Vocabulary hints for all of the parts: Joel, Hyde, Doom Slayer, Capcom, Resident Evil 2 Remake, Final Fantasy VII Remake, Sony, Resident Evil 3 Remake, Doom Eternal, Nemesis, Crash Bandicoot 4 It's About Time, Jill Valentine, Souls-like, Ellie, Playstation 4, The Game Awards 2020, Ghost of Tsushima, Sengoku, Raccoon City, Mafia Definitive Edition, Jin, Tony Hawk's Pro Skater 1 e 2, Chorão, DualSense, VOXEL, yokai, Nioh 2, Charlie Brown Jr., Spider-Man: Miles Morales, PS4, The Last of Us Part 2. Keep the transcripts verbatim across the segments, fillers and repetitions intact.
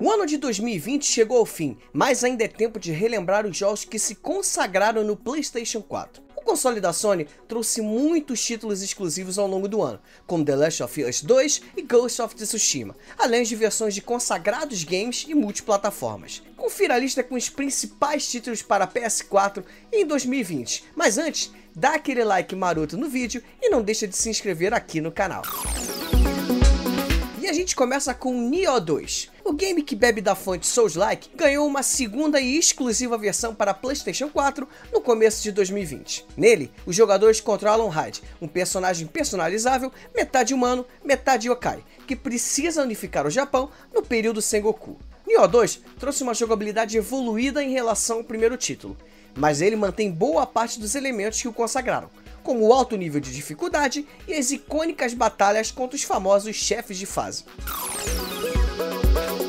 O ano de dois mil e vinte chegou ao fim, mas ainda é tempo de relembrar os jogos que se consagraram no PlayStation quatro. O console da Sony trouxe muitos títulos exclusivos ao longo do ano, como The Last of Us dois e Ghost of Tsushima, além de versões de consagrados games e multiplataformas. Confira a lista com os principais títulos para P S quatro em dois mil e vinte, mas antes, dá aquele like maroto no vídeo e não deixa de se inscrever aqui no canal. E a gente começa com Nioh dois. O game que bebe da fonte Souls-like ganhou uma segunda e exclusiva versão para PlayStation quatro no começo de dois mil e vinte. Nele, os jogadores controlam Hyde, um personagem personalizável, metade humano, metade yokai, que precisa unificar o Japão no período Sengoku. Nioh dois trouxe uma jogabilidade evoluída em relação ao primeiro título, mas ele mantém boa parte dos elementos que o consagraram, como o alto nível de dificuldade e as icônicas batalhas contra os famosos chefes de fase.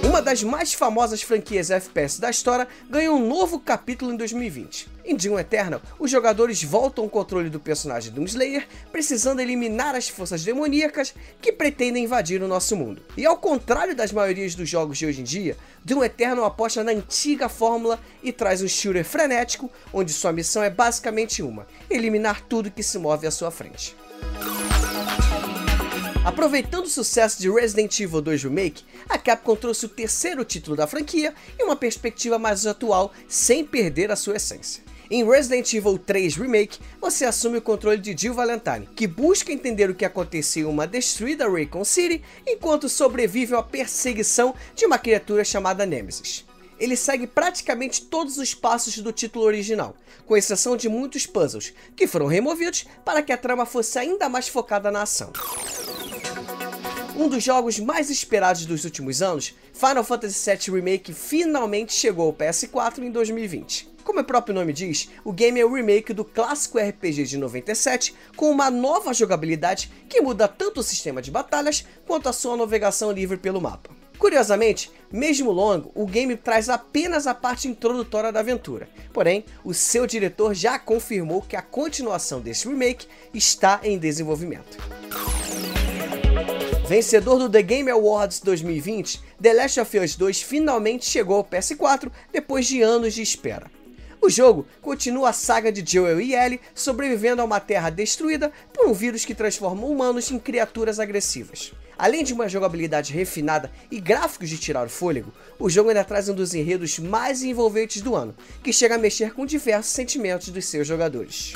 Uma das mais famosas franquias F P S da história ganhou um novo capítulo em dois mil e vinte. Em Doom Eternal, os jogadores voltam o controle do personagem Doom Slayer, precisando eliminar as forças demoníacas que pretendem invadir o nosso mundo. E ao contrário das maiorias dos jogos de hoje em dia, Doom Eternal aposta na antiga fórmula e traz um shooter frenético, onde sua missão é basicamente uma: eliminar tudo que se move à sua frente. Aproveitando o sucesso de Resident Evil dois Remake, a Capcom trouxe o terceiro título da franquia e uma perspectiva mais atual, sem perder a sua essência. Em Resident Evil três Remake, você assume o controle de Jill Valentine, que busca entender o que aconteceu em uma destruída Raccoon City, enquanto sobrevive à perseguição de uma criatura chamada Nemesis. Ele segue praticamente todos os passos do título original, com exceção de muitos puzzles, que foram removidos para que a trama fosse ainda mais focada na ação. Um dos jogos mais esperados dos últimos anos, Final Fantasy sete Remake finalmente chegou ao P S quatro em dois mil e vinte. Como o próprio nome diz, o game é o remake do clássico R P G de noventa e sete, com uma nova jogabilidade que muda tanto o sistema de batalhas quanto a sua navegação livre pelo mapa. Curiosamente, mesmo longo, o game traz apenas a parte introdutória da aventura. Porém, o seu diretor já confirmou que a continuação desse remake está em desenvolvimento. Vencedor do The Game Awards dois mil e vinte, The Last of Us dois finalmente chegou ao P S quatro depois de anos de espera. O jogo continua a saga de Joel e Ellie sobrevivendo a uma terra destruída por um vírus que transforma humanos em criaturas agressivas. Além de uma jogabilidade refinada e gráficos de tirar o fôlego, o jogo ainda traz um dos enredos mais envolventes do ano, que chega a mexer com diversos sentimentos dos seus jogadores.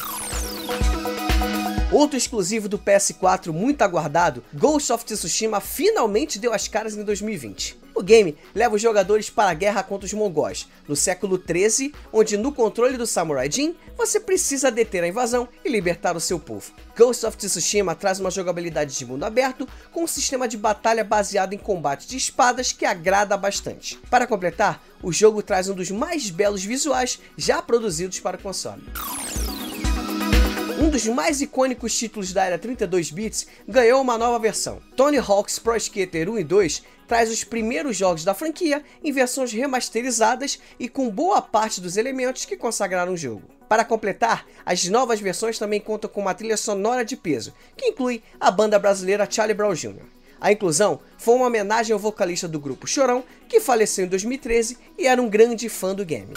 Outro exclusivo do P S quatro muito aguardado, Ghost of Tsushima finalmente deu as caras em dois mil e vinte. O game leva os jogadores para a guerra contra os mongóis, no século treze, onde no controle do samurai Jin, você precisa deter a invasão e libertar o seu povo. Ghost of Tsushima traz uma jogabilidade de mundo aberto, com um sistema de batalha baseado em combate de espadas que agrada bastante. Para completar, o jogo traz um dos mais belos visuais já produzidos para o console. Um dos mais icônicos títulos da era trinta e dois bits ganhou uma nova versão. Tony Hawk's Pro Skater um e dois traz os primeiros jogos da franquia em versões remasterizadas e com boa parte dos elementos que consagraram o jogo. Para completar, as novas versões também contam com uma trilha sonora de peso, que inclui a banda brasileira Charlie Brown Júnior A inclusão foi uma homenagem ao vocalista do grupo Chorão, que faleceu em dois mil e treze e era um grande fã do game.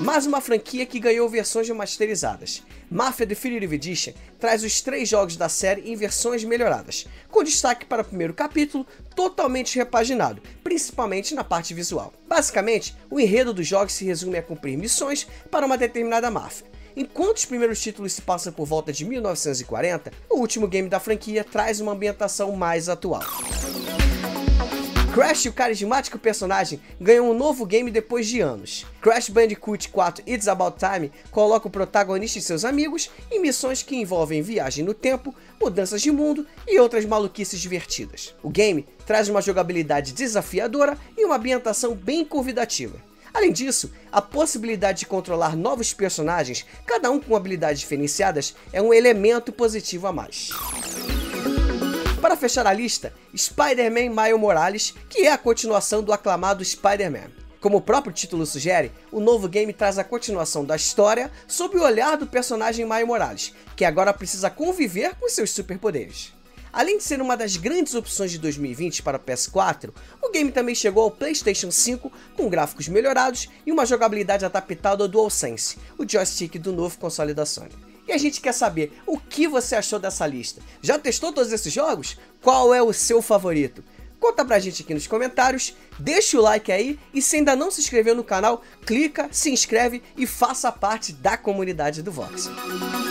Mais uma franquia que ganhou versões remasterizadas. Mafia Definitive Edition traz os três jogos da série em versões melhoradas, com destaque para o primeiro capítulo, totalmente repaginado, principalmente na parte visual. Basicamente, o enredo dos jogos se resume a cumprir missões para uma determinada máfia. Enquanto os primeiros títulos se passam por volta de mil novecentos e quarenta, o último game da franquia traz uma ambientação mais atual. Crash, o carismático personagem, ganhou um novo game depois de anos. Crash Bandicoot quatro It's About Time coloca o protagonista e seus amigos em missões que envolvem viagem no tempo, mudanças de mundo e outras maluquices divertidas. O game traz uma jogabilidade desafiadora e uma ambientação bem convidativa. Além disso, a possibilidade de controlar novos personagens, cada um com habilidades diferenciadas, é um elemento positivo a mais. Para fechar a lista, Spider-Man Miles Morales, que é a continuação do aclamado Spider-Man. Como o próprio título sugere, o novo game traz a continuação da história sob o olhar do personagem Miles Morales, que agora precisa conviver com seus superpoderes. Além de ser uma das grandes opções de dois mil e vinte para o P S quatro, o game também chegou ao PlayStation cinco com gráficos melhorados e uma jogabilidade adaptada ao DualSense, o joystick do novo console da Sony. E a gente quer saber o que você achou dessa lista. Já testou todos esses jogos? Qual é o seu favorito? Conta pra gente aqui nos comentários, deixa o like aí e se ainda não se inscreveu no canal, clica, se inscreve e faça parte da comunidade do VOXEL.